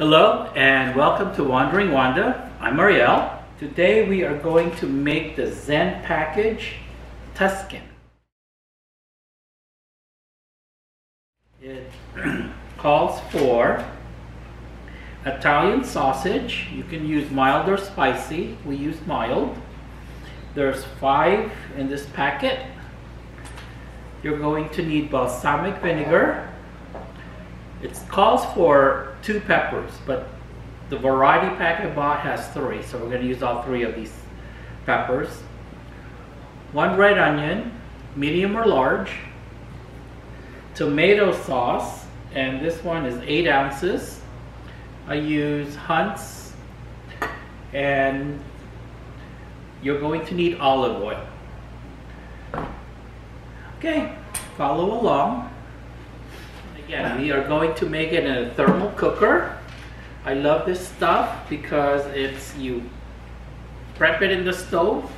Hello and welcome to Wandering Wanda. I'm Marielle. Today we are going to make the Zen package Tuscan. It calls for Italian sausage. You can use mild or spicy. We use mild. There's 5 in this packet. You're going to need balsamic vinegar. It calls for 2 peppers, but the variety pack I bought has 3, so we're going to use all 3 of these peppers. 1 red onion, medium or large. Tomato sauce, and this one is 8 ounces. I use Hunt's, and you're going to need olive oil. Okay, follow along. Again, we are going to make it in a thermal cooker. I love this stuff because you prep it in the stove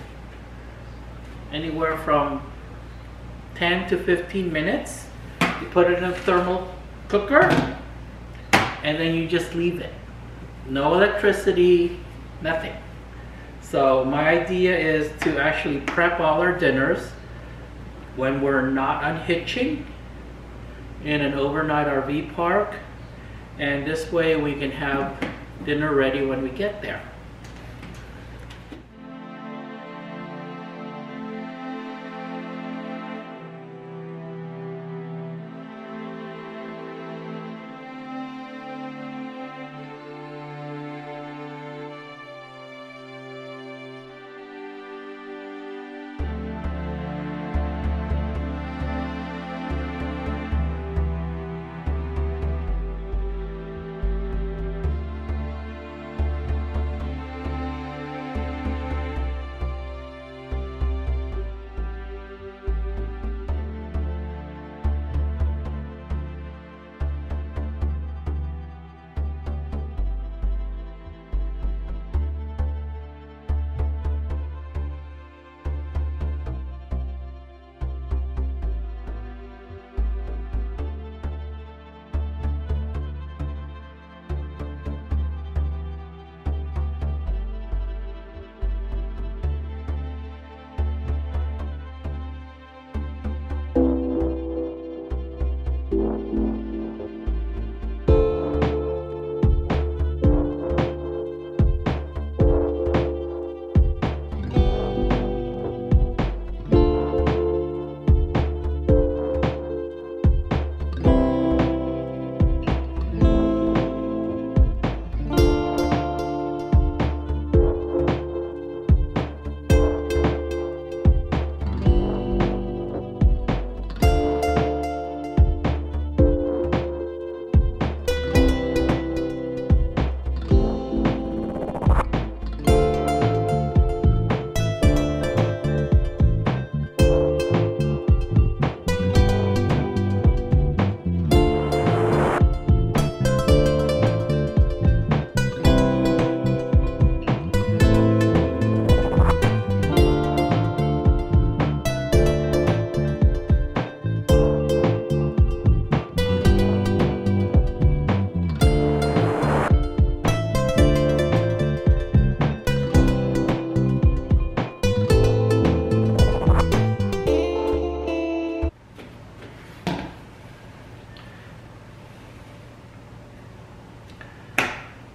anywhere from 10 to 15 minutes. You put it in a thermal cooker and then you just leave it. No electricity, nothing. So my idea is to actually prep all our dinners when we're not unhitching in an overnight RV park, and this way we can have dinner ready when we get there.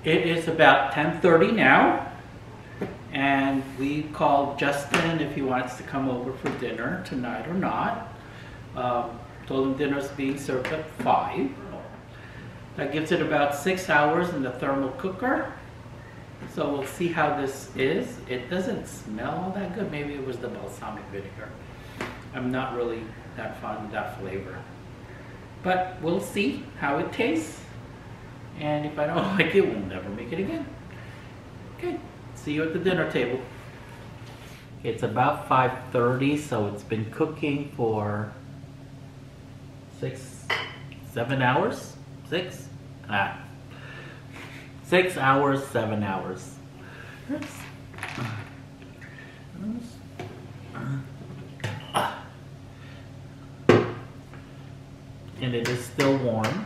It is about 10:30 now, and we called Justin if he wants to come over for dinner tonight or not. Told him dinner's being served at 5. That gives it about 6 hours in the thermal cooker. So we'll see how this is. It doesn't smell all that good. Maybe it was the balsamic vinegar. I'm not really that fond of that flavor. But we'll see how it tastes. And if I don't like it, we'll never make it again. Okay, see you at the dinner table. It's about 5:30, so it's been cooking for 6, 7 hours? 6? 6 hours, 7 hours. And it is still warm.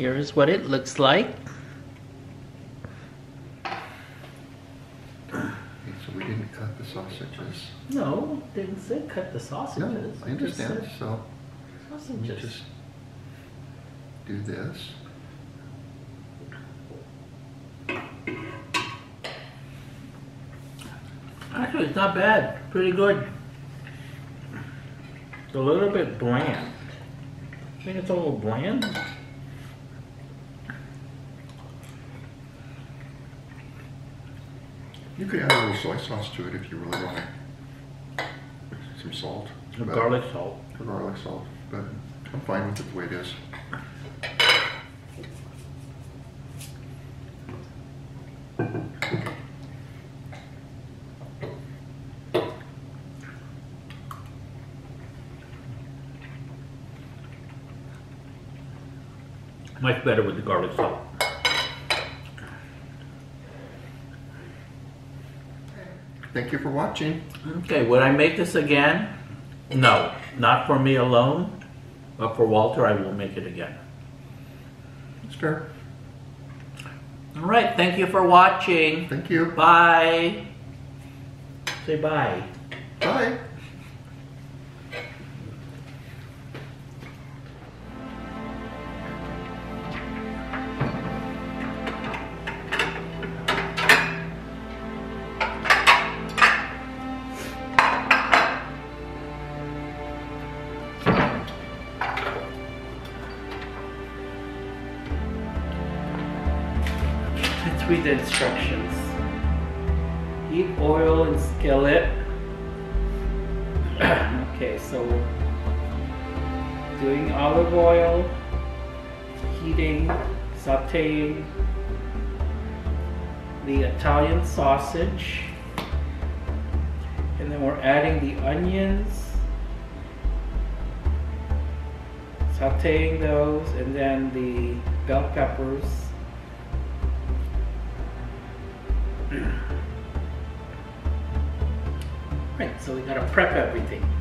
Here's what it looks like. So we didn't cut the sausages. No, didn't say cut the sausages. No, I understand. So sausages. Let me just do this. Actually, it's not bad. Pretty good. It's a little bit bland. I think it's a little bland. You could add a little soy sauce to it if you really want it. Some salt. Or garlic salt. Or garlic salt. But I'm fine with it the way it is. Much better with the garlic salt. Thank you for watching. Okay, would I make this again? No, not for me alone, but for Walter, I will make it again. That's fair. All right, thank you for watching. Thank you. Bye. Say bye. Bye. Read the instructions. Heat oil and skillet. Okay, so doing olive oil, heating, sauteing the Italian sausage, and then we're adding the onions, sauteing those, and then the bell peppers. Right, so we gotta prep everything.